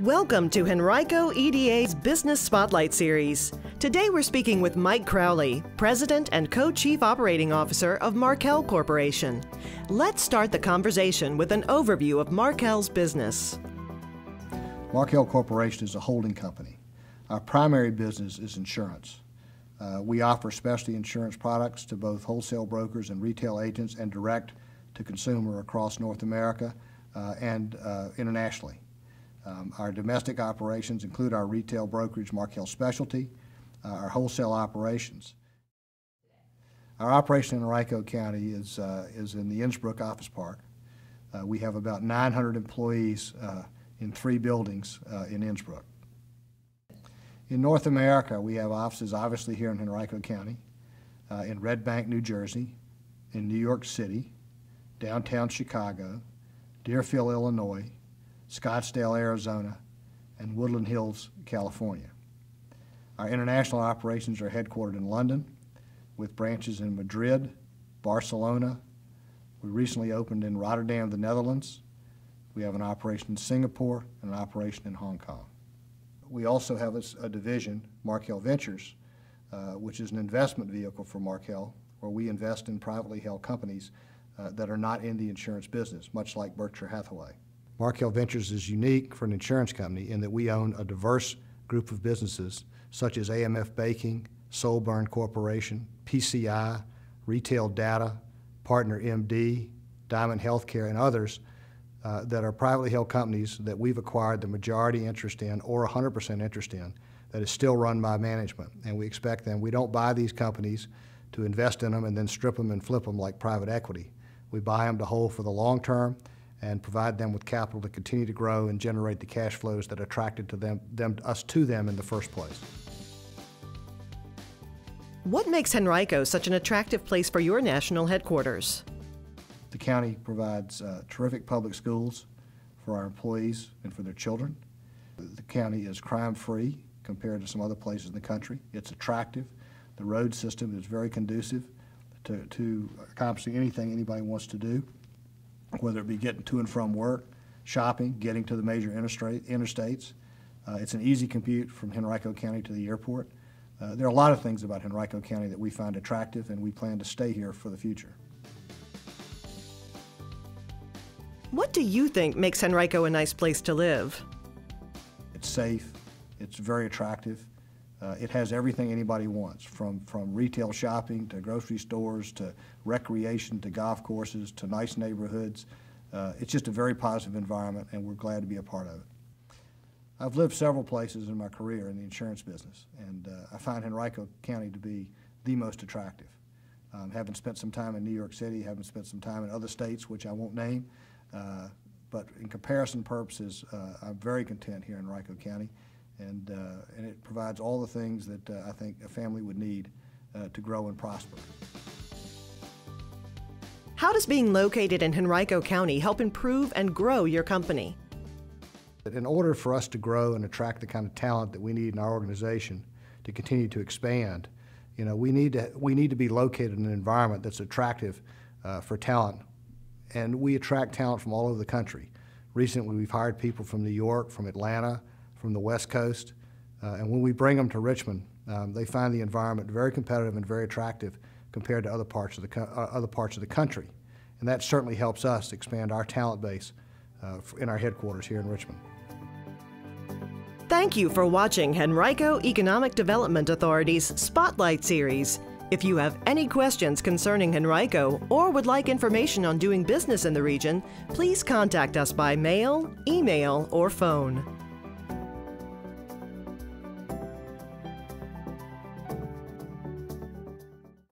Welcome to Henrico EDA's Business Spotlight Series. Today we're speaking with Mike Crowley, President and Co-Chief Operating Officer of Markel Corporation. Let's start the conversation with an overview of Markel's business. Markel Corporation is a holding company. Our primary business is insurance. We offer specialty insurance products to both wholesale brokers and retail agents and direct to consumer across North America and internationally. Our domestic operations include our retail brokerage, Markel Specialty, our wholesale operations. Our operation in Henrico County is in the Innsbruck office park. We have about 900 employees in three buildings in Innsbruck. In North America, we have offices obviously here in Henrico County, in Red Bank, New Jersey, in New York City, downtown Chicago, Deerfield, Illinois, Scottsdale, Arizona, and Woodland Hills, California. Our international operations are headquartered in London with branches in Madrid, Barcelona. We recently opened in Rotterdam, the Netherlands. We have an operation in Singapore and an operation in Hong Kong. We also have a division, Markel Ventures, which is an investment vehicle for Markel, where we invest in privately held companies that are not in the insurance business, much like Berkshire Hathaway. Markel Ventures is unique for an insurance company in that we own a diverse group of businesses such as AMF Baking, Soulburn Corporation, PCI, Retail Data, Partner MD, Diamond Healthcare, and others that are privately held companies that we've acquired the majority interest in or 100% interest in that is still run by management. And we expect them, we don't buy these companies to invest in them and then strip them and flip them like private equity. We buy them to hold for the long term and provide them with capital to continue to grow and generate the cash flows that attracted to us to them in the first place. What makes Henrico such an attractive place for your national headquarters? The county provides terrific public schools for our employees and for their children. The county is crime-free compared to some other places in the country. It's attractive. The road system is very conducive to accomplishing anything anybody wants to do, whether it be getting to and from work, shopping, getting to the major interstates. It's an easy commute from Henrico County to the airport. There are a lot of things about Henrico County that we find attractive, and we plan to stay here for the future. What do you think makes Henrico a nice place to live? It's safe. It's very attractive. It has everything anybody wants, from retail shopping to grocery stores to recreation to golf courses to nice neighborhoods. It's just a very positive environment, and we're glad to be a part of it. I've lived several places in my career in the insurance business, and I find Henrico County to be the most attractive. Having spent some time in New York City, having spent some time in other states, which I won't name, but in comparison purposes, I'm very content here in Henrico County. And it provides all the things that I think a family would need to grow and prosper. How does being located in Henrico County help improve and grow your company? In order for us to grow and attract the kind of talent that we need in our organization to continue to expand, you know, we need to be located in an environment that's attractive for talent, and we attract talent from all over the country. Recently, we've hired people from New York, from Atlanta, from the West Coast, and when we bring them to Richmond, they find the environment very competitive and very attractive compared to other parts of the country, and that certainly helps us expand our talent base in our headquarters here in Richmond. Thank you for watching Henrico Economic Development Authority's Spotlight Series. If you have any questions concerning Henrico or would like information on doing business in the region, please contact us by mail, email, or phone.